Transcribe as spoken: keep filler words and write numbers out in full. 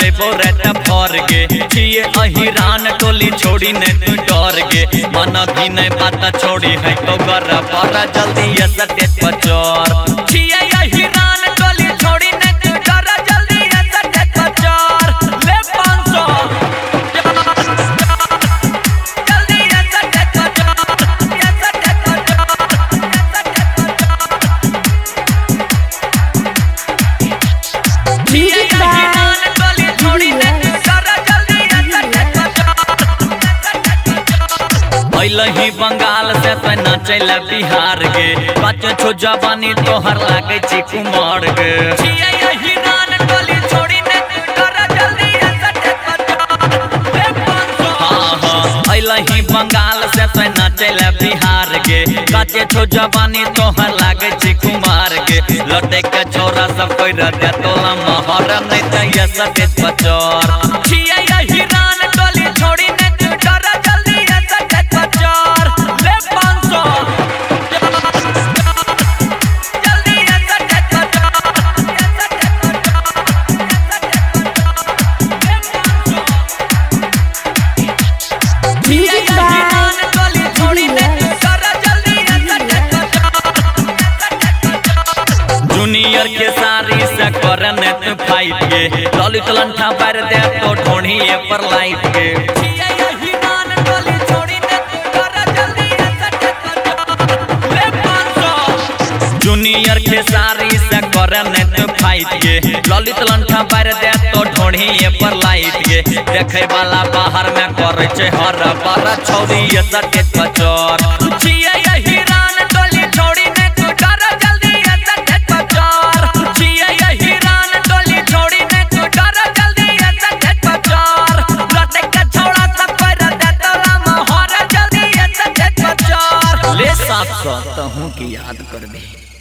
जेबो रहता फर गे छिए अहिरान टोली छोड़ी ने तू डर गे मन भी ने पाता छोड़ी है तो कर पारा जल्दी ये सटे पचोर छिए अहिरान टोली छोड़ी ने तू डर जल्दी ये सटे पचोर ले पाँच सौ जल्दी ये सटे पचोर ये सटे पचोर छिए ही बंगाल से तो नचैला बिहार गे पाँच छो जवानी तोहर लागे छी कुमार गे छियै यही रान टोली छोड़ी ने कर जल्दी सटे पचोर हां हां अइला ही बंगाल से तो नचैला बिहार गे पाँच छो जवानी तोहर लागे छी कुमार गे लटे के छोरा सब कोई रटे तोला महर नहीं त ये सटे पचोर छियै यही रान टोली छोड़ी ने कर जल्दी सटे पचोर जूनियर के सारी से करने तू फाइट गे ललित लंठा पर दे तो ढोणी पर लाइट गे छियै यही रान टोली छोड़ी ने तू कर जल्दी सटे पचोर ले पाँच सौ जूनियर के सारी से करने तू फाइट गे ललित लंठा पर दे तो ढोणी पर लाइट गे देखे वाला बाहर में करे छे हर बार छोड़ी सटे पचोर छियै यही रान टोली छोड़ी ने तू कर जल्दी सटे पचोर छियै यही रान टोली छोड़ी ने तू कर जल्दी सटे पचोर लटे के छोड़ा सब पर दे तोला मोहर जल्दी सटे पचोर ले साथ साथ तहु की याद कर दे।